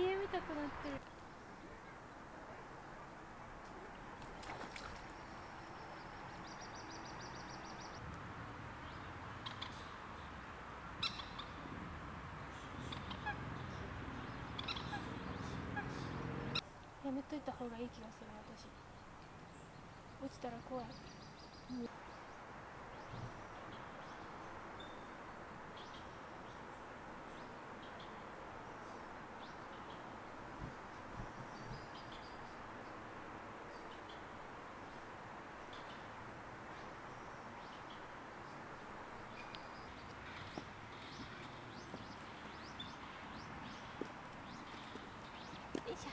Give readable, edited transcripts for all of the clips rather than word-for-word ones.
家見たくなってる。やめといた方がいい気がする。私落ちたら怖い。よいしょ。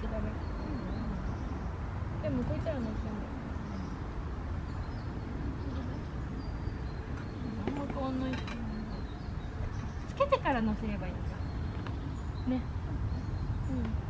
ちダメ。でも向こう行ったら乗ってんだよ。つけてから乗せればいいんだね。うん。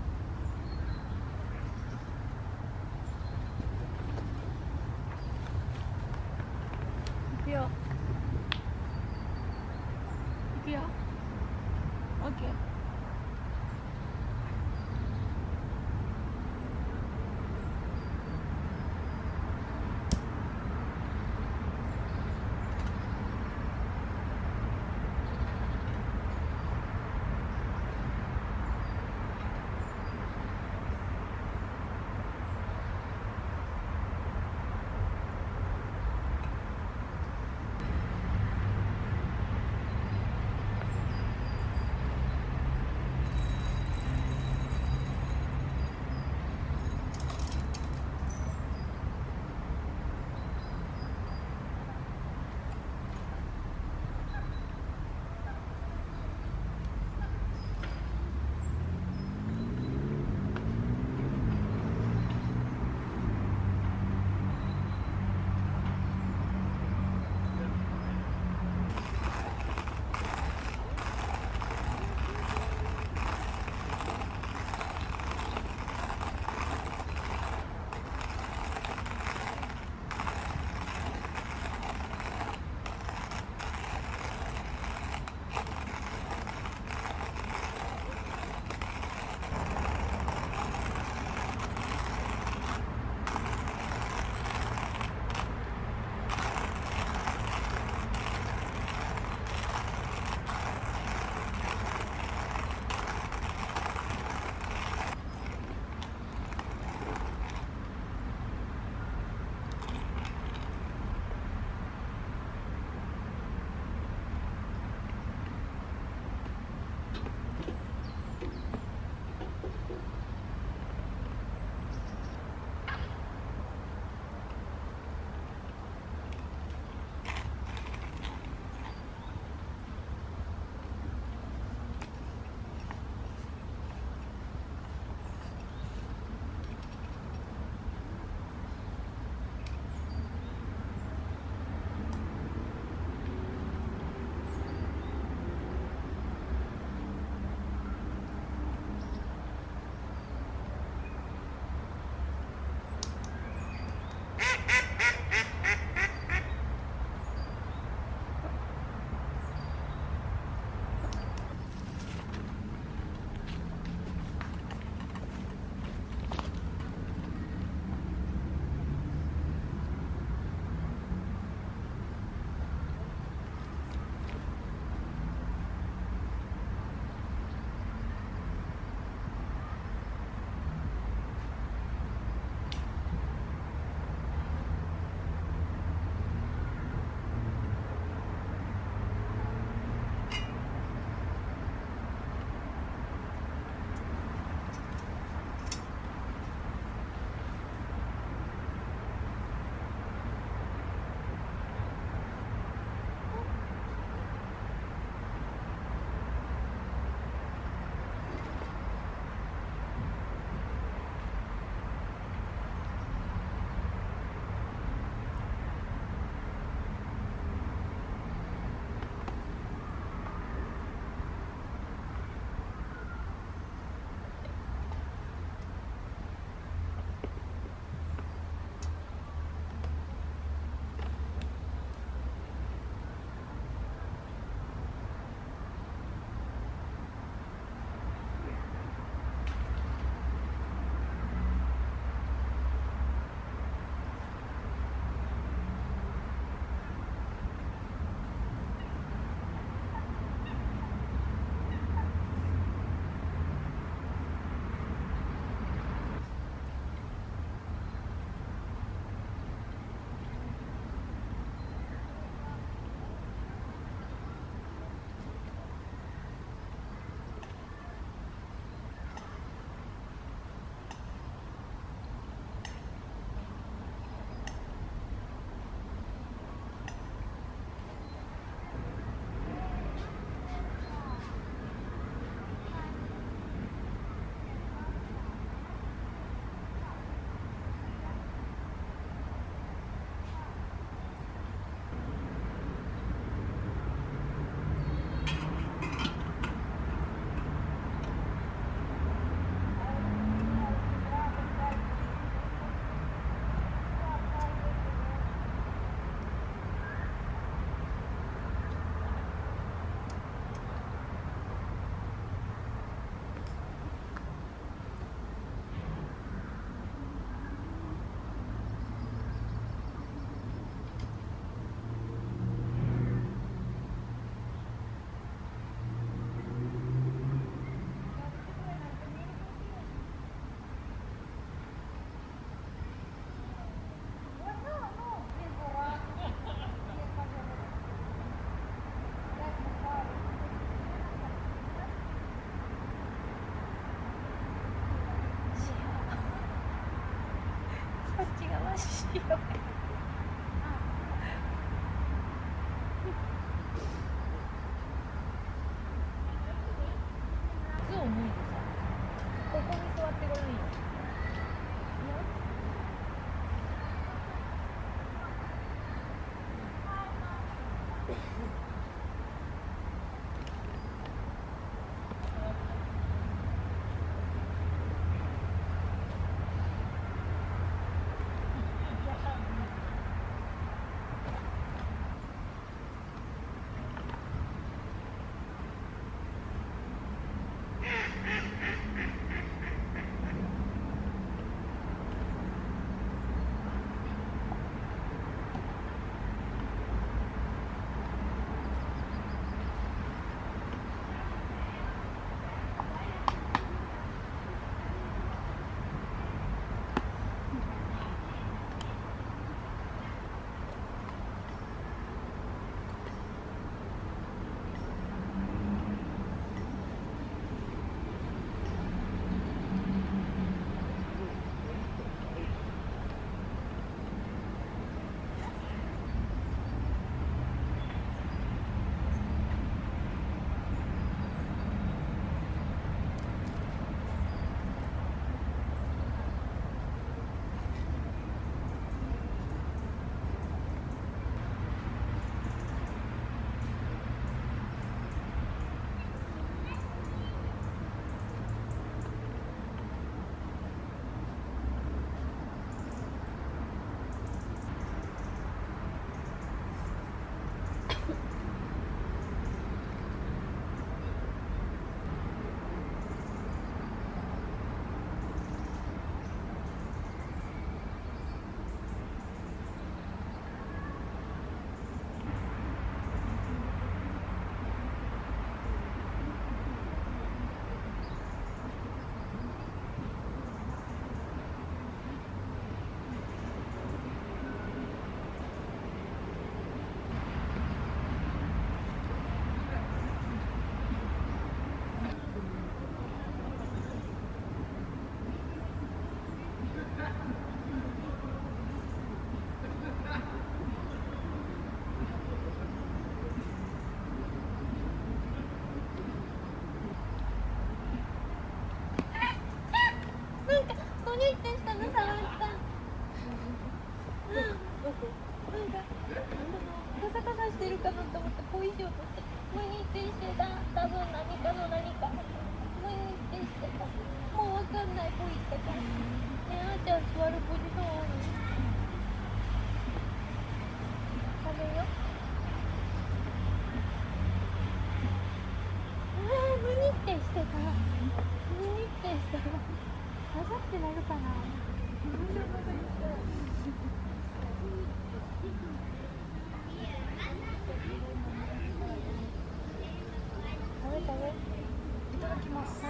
かなと思って小石を取って無に一転してだの何かの何か無に一転してた。もう分かんない小石だからね。あーちゃん座るポジション多い。食べよう。無に一転してた。無に一転したら刺さってなるかな。自分で戻りたい。いただきます。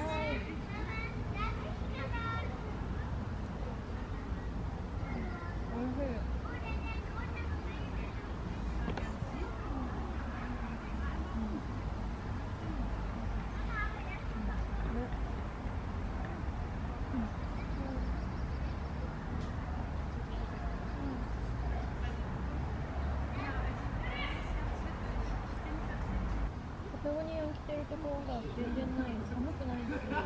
ペオニアを着てるところが全然ない。寒くないんですよ。